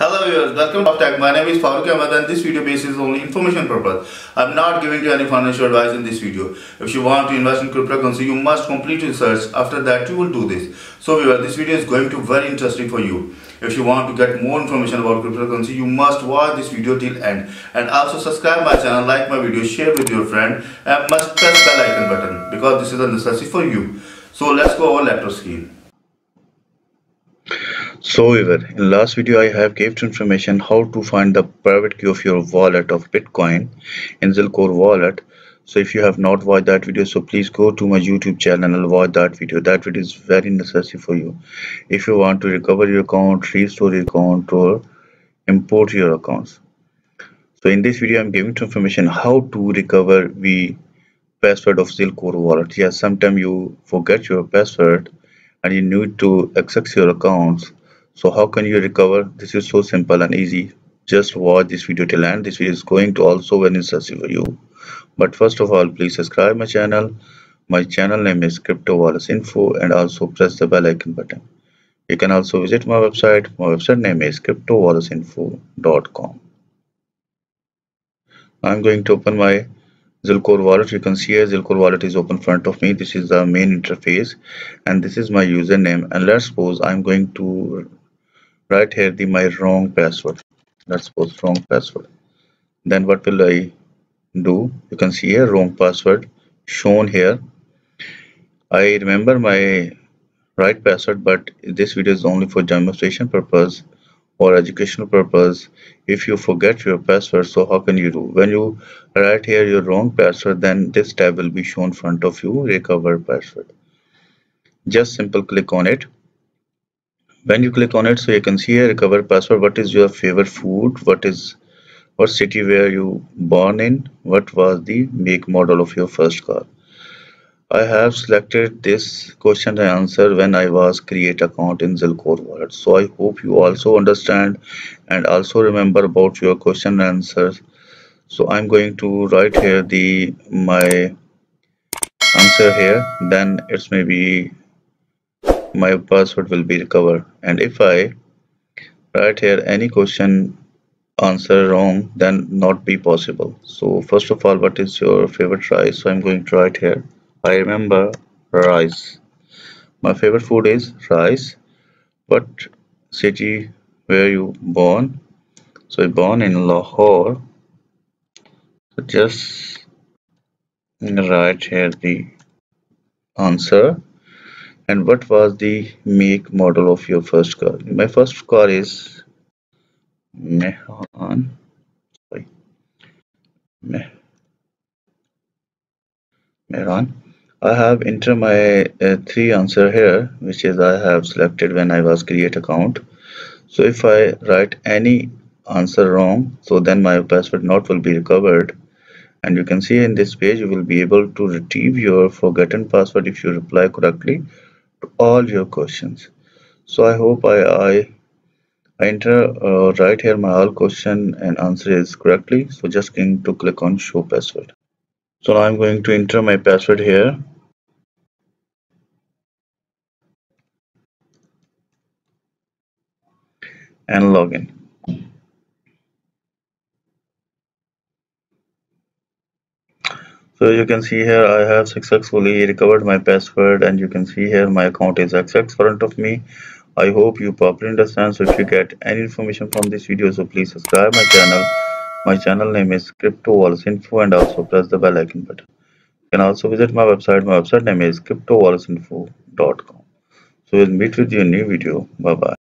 Hello viewers, welcome to Tech. My name is Farukh Ahmed and this video basis is only information purpose. I am not giving you any financial advice in this video. If you want to invest in cryptocurrency, you must complete research. After that, you will do this. So viewers, this video is going to be very interesting for you. If you want to get more information about cryptocurrency, you must watch this video till end. And also subscribe my channel, like my video, share with your friend and must press the bell icon button because this is a necessity for you. So let's go over laptop screen. So viewers, in last video I have gave information how to find the private key of your wallet of Bitcoin in Zelcore Wallet. So if you have not watched that video, so please go to my YouTube channel and watch that video. That video is very necessary for you. If you want to recover your account, restore your account or import your accounts. So in this video I am giving information how to recover the password of Zelcore Wallet. Yeah, sometimes you forget your password and you need to access your accounts. So how can you recover? This is so simple and easy. Just watch this video till end. This video is going to also be necessary for you. But first of all, please subscribe my channel. My channel name is Crypto Wallets Info and also press the bell icon button. You can also visit my website. My website name is CryptoWalletsInfo.com. I'm going to open my Zelcore Wallet. You can see here Zelcore Wallet is open in front of me. This is the main interface and this is my username. And let's suppose I'm going to right here my wrong password. Let's suppose wrong password. Then what will I do? You can see here wrong password shown here. I remember my right password, but this video is only for demonstration purpose or educational purpose. If you forget your password, so how can you do? When you write here your wrong password, then this tab will be shown in front of you, recover password. Just simple click on it. When you click on it, so you can see here recover password. What is your favorite food? What city were you born in? What was the make model of your first car? I have selected this question and answer when I was create account in Zelcore Wallet. So I hope you also understand and also remember about your question and answers. So I'm going to write here my answer here. Then it's maybe my password will be recovered. And if I write here any question answer wrong, then not be possible. So first of all, what is your favorite rice? So I'm going to write here, I remember rice. My favorite food is rice. What city were you born? So I born in Lahore. So just write here the answer. And what was the make model of your first car? My first car is Mehran. I have enter my three answer here, which is I have selected when I was create account. So if I write any answer wrong, so then my password not will be recovered. And you can see in this page, you will be able to retrieve your forgotten password if you reply correctly to all your questions. So I hope I enter right here my all question and answer is correctly. So just going to click on show password. So now I'm going to enter my password here. And login. So you can see here I have successfully recovered my password and you can see here my account is accessed in front of me. I hope you properly understand. So if you get any information from this video, so please subscribe my channel. My channel name is Crypto Wallets Info and also press the bell icon button. You can also visit my website. My website name is CryptoWalletsInfo.com. So we'll meet with you in a new video. Bye bye.